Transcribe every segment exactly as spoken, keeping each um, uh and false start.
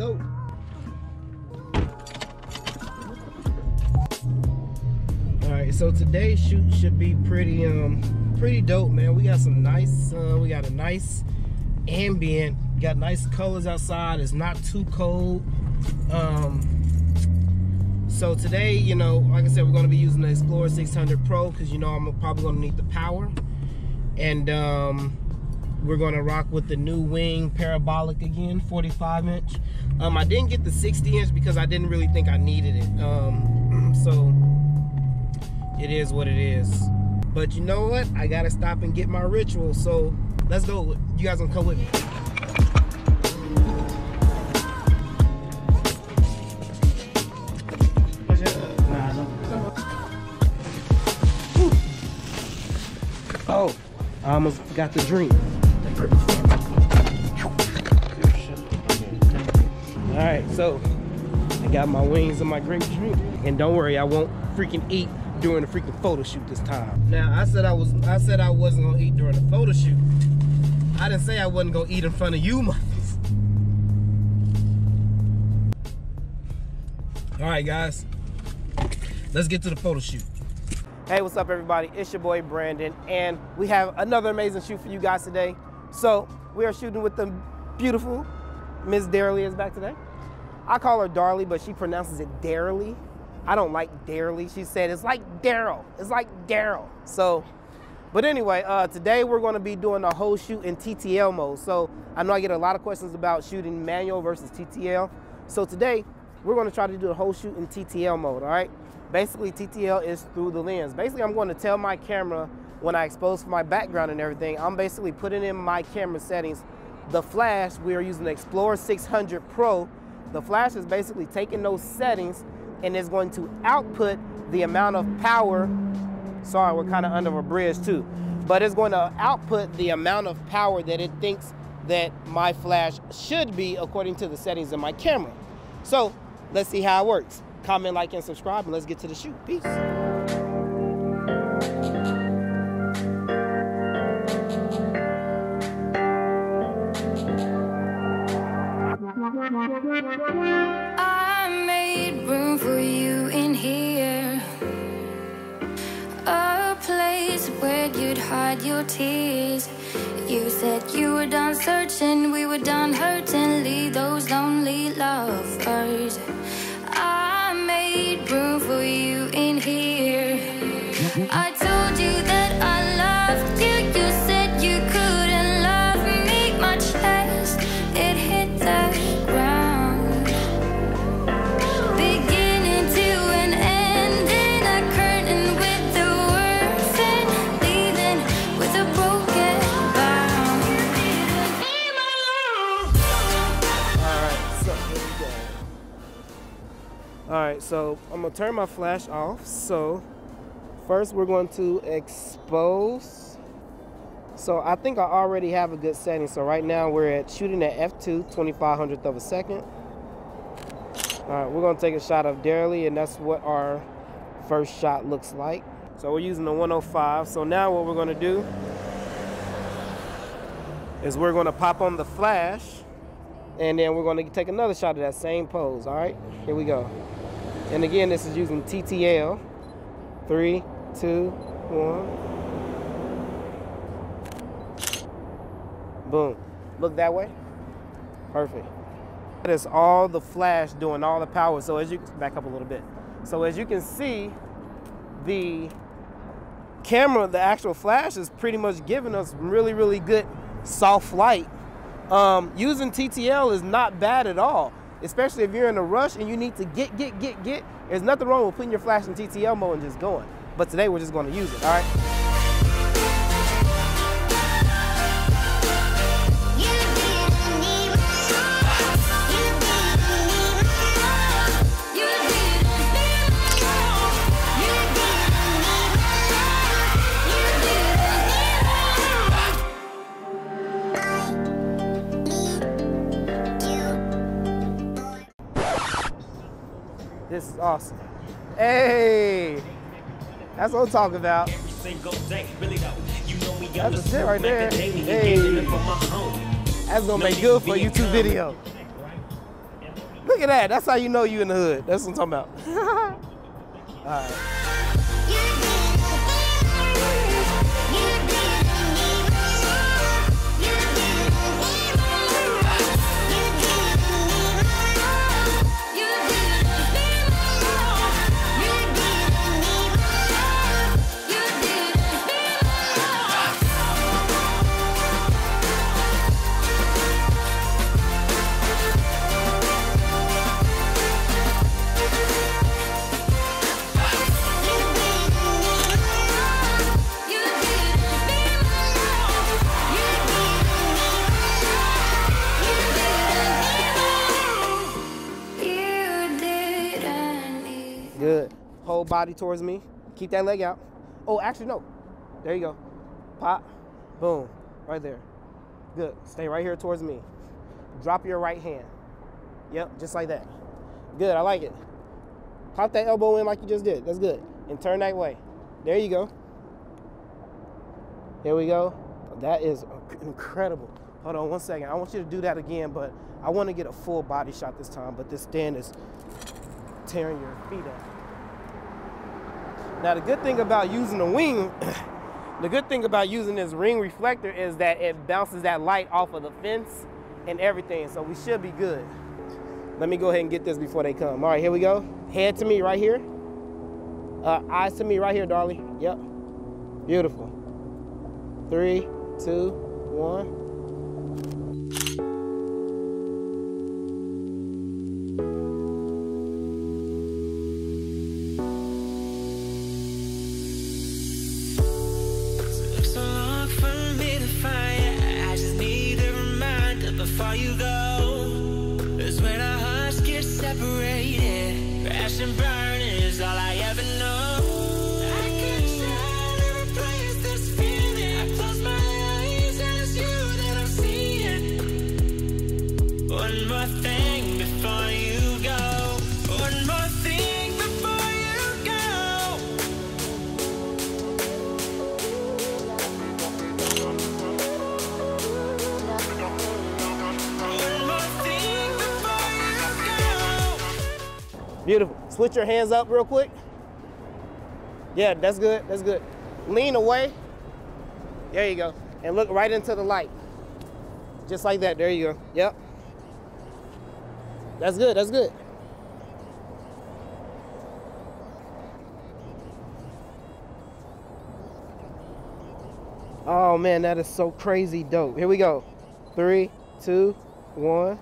go. All right, so today's shoot should be pretty um pretty dope, man. We got some nice uh, we got a nice ambient, got nice colors outside. It's not too cold. Um so today, you know, like I said, we're going to be using the Xplor six hundred Pro because, you know, I'm probably going to need the power. And um we're going to rock with the new wing parabolic again, forty-five inch. um I didn't get the sixty inch because I didn't really think I needed it. Um so it is what it is. But you know what, I gotta stop and get my ritual, so let's go. You guys gonna come with me? Oh, I almost forgot the drink. All right, so I got my wings and my grape drink, and don't worry, I won't freaking eat during the freaking photo shoot this time. Now, I said I was, I said I wasn't gonna eat during the photo shoot. I didn't say I wasn't gonna eat in front of you, motherfuckers. All right, guys, let's get to the photo shoot. Hey, what's up, everybody? It's your boy Brandon, and we have another amazing shoot for you guys today. So we are shooting with the beautiful Miss Darley is back today. I call her Darley, but she pronounces it Darley. I don't like Darley. She said it's like Daryl. It's like Daryl. So, but anyway, uh, today we're going to be doing the whole shoot in T T L mode. So I know I get a lot of questions about shooting manual versus T T L. So today we're going to try to do the whole shoot in T T L mode. All right. Basically, T T L is through the lens. Basically, I'm going to tell my camera when I expose for my background and everything, I'm basically putting in my camera settings. The flash, we are using the Xplor six hundred Pro. The flash is basically taking those settings and it's going to output the amount of power. Sorry, we're kind of under a bridge too. But it's going to output the amount of power that it thinks that my flash should be according to the settings in my camera. So let's see how it works. Comment, like, and subscribe, and let's get to the shoot. Peace. I made room for you in here, a place where you'd hide your tears. You said you were done searching, we were done hurting, leave those lonely lovers. Room for you in here. I told you that I loved you. You said you couldn't love me. My chest, it hit the ground. Beginning to an ending, a curtain with the words and leaving with a broken bound. Alright, so here we go. All right, so I'm gonna turn my flash off. So first we're going to expose. So I think I already have a good setting. So right now we're at shooting at F two, twenty-five hundredth of a second. All right, we're gonna take a shot of Darley, and that's what our first shot looks like. So we're using the one oh five. So now what we're gonna do is we're gonna pop on the flash, and then we're gonna take another shot of that same pose. All right, here we go. And again, this is using T T L. Three, two, one. Boom. Look that way. Perfect. That is all the flash doing all the power. So as you back up a little bit. So as you can see, the camera, the actual flash is pretty much giving us really, really good soft light. Um, using T T L is not bad at all, especially if you're in a rush and you need to get, get, get, get. There's nothing wrong with putting your flash in T T L mode and just going. But today we're just going to use it, all right? This is awesome. Hey, that's what I'm talking about. That's the shit right there. Hey, that's gonna make good for a YouTube video. Look at that. That's how you know you in the hood. That's what I'm talking about. All right. Good. Whole body towards me. Keep that leg out. Oh, actually, no. There you go. Pop. Boom. Right there. Good. Stay right here towards me. Drop your right hand. Yep, just like that. Good. I like it. Pop that elbow in like you just did. That's good. And turn that way. There you go. There we go. That is incredible. Hold on one second. I want you to do that again, but I want to get a full body shot this time, but this stand is tearing your feet up. Now the good thing about using the wing, the good thing about using this ring reflector is that it bounces that light off of the fence and everything, so we should be good. Let me go ahead and get this before they come. All right, here we go. Head to me right here. Uh, eyes to me right here, darling. Yep. Beautiful. Three, two, one. Before you go is when our hearts get separated. Ash and burn is all I ever know. I can't try to replace this feeling. I close my eyes and it's you that I'm seeing. One more thing before you go. One more thing before you go. Beautiful. Switch your hands up real quick. Yeah, that's good. That's good. Lean away. There you go. And look right into the light. Just like that. There you go. Yep. That's good. That's good. Oh, man, that is so crazy dope. Here we go. Three, two, one.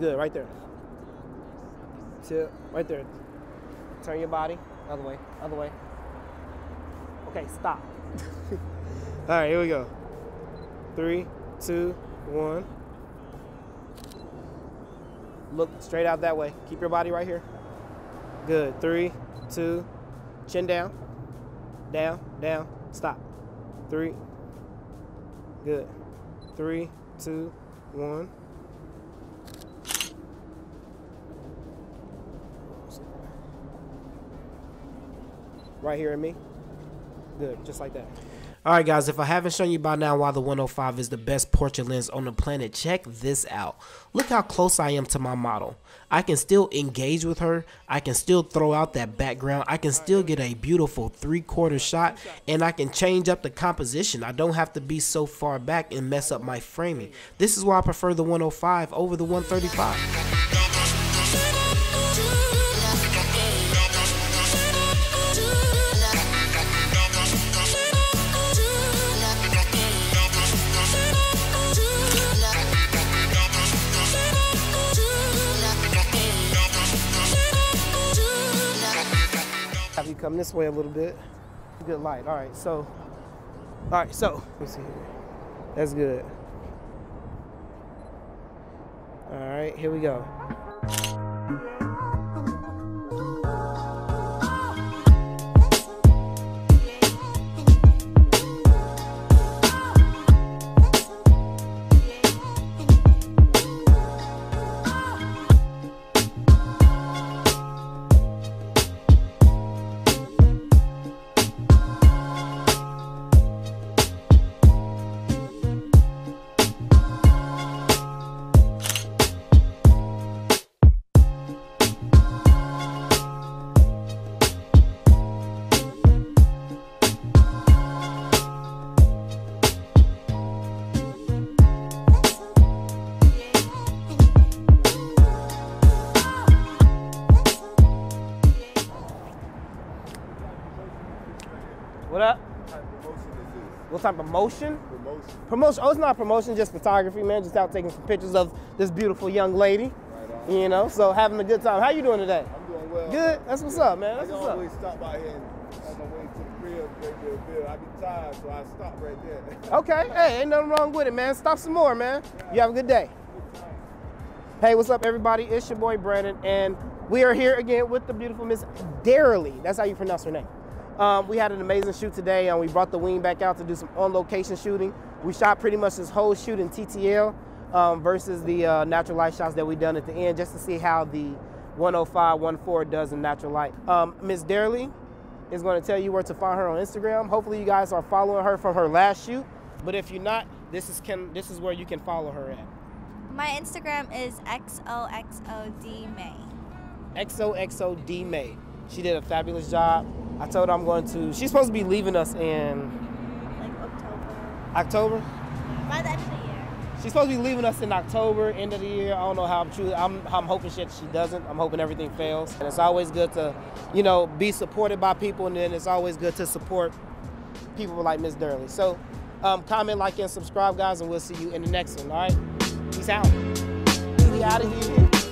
Good, right there. Tip, right there. Turn your body. Other way, other way. Okay, stop. All right, here we go. Three, two, one. Look straight out that way. Keep your body right here. Good. Three, two, chin down. Down, down, stop. Three. Good. Three, two, one. Right here at me. Good, just like that. All right, guys, if I haven't shown you by now why the one oh five is the best portrait lens on the planet, check this out. Look how close I am to my model. I can still engage with her. I can still throw out that background. I can still get a beautiful three-quarter shot, and I can change up the composition. I don't have to be so far back and mess up my framing. This is why I prefer the one oh five over the one thirty-five. come this way a little bit. Good light. All right, so, all right, so, let's see here. That's good. All right, here we go. What up? What type of promotion is this? What type of motion? Promotion. Promotion. Oh, it's not promotion, just photography, man. Just out taking some pictures of this beautiful young lady. Right on. You know, so having a good time. How you doing today? I'm doing well. Good? That's what's yeah. up, man. That's I what's up. I always stop by here and on my way to the crib, drink a beer. I get tired, so I stop right there. Okay. Hey, ain't nothing wrong with it, man. Stop some more, man. Yeah. You have a good day. Good time. Hey, what's up, everybody? It's your boy, Brandon, and we are here again with the beautiful Miss Darely. That's how you pronounce her name. Um, we had an amazing shoot today, and we brought the wing back out to do some on-location shooting. We shot pretty much this whole shoot in T T L um, versus the uh, natural light shots that we done at the end, just to see how the one oh five, one four does in natural light. Um, Miss Darely is going to tell you where to find her on Instagram. Hopefully, you guys are following her from her last shoot, but if you're not, this is can this is where you can follow her at. My Instagram is xoxodmay. xoxodmay. She did a fabulous job. I told her I'm going to, she's supposed to be leaving us in... Like October. October? By the end of the year. She's supposed to be leaving us in October, end of the year. I don't know how I'm true. I'm, I'm hoping shit she doesn't. I'm hoping everything fails. And it's always good to, you know, be supported by people, and then it's always good to support people like Miss Darely. So um, comment, like, and subscribe, guys, and we'll see you in the next one, all right? Peace out. We out of here.